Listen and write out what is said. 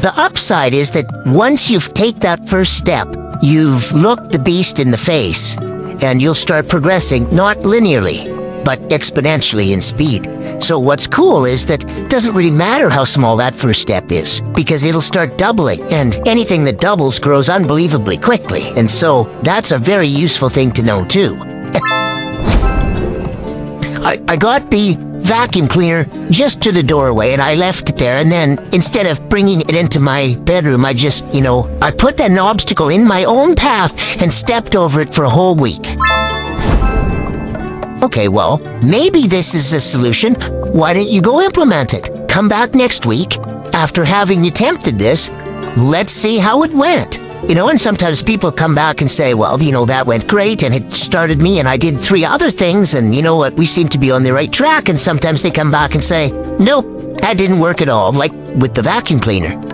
The upside is that once you've taken that first step, you've looked the beast in the face, and you'll start progressing, not linearly, but exponentially in speed. So what's cool is that it doesn't really matter how small that first step is, because it'll start doubling, and anything that doubles grows unbelievably quickly. And so that's a very useful thing to know too. I got the vacuum cleaner just to the doorway and I left it there, and then instead of bringing it into my bedroom, I just, you know, I put an obstacle in my own path and stepped over it for a whole week. Okay, well, maybe this is a solution. Why don't you go implement it? Come back next week after having attempted this. Let's see how it went. You know, and sometimes people come back and say, well, you know, that went great and it started me and I did 3 other things and you know what, we seem to be on the right track. And sometimes they come back and say, nope, that didn't work at all, like with the vacuum cleaner.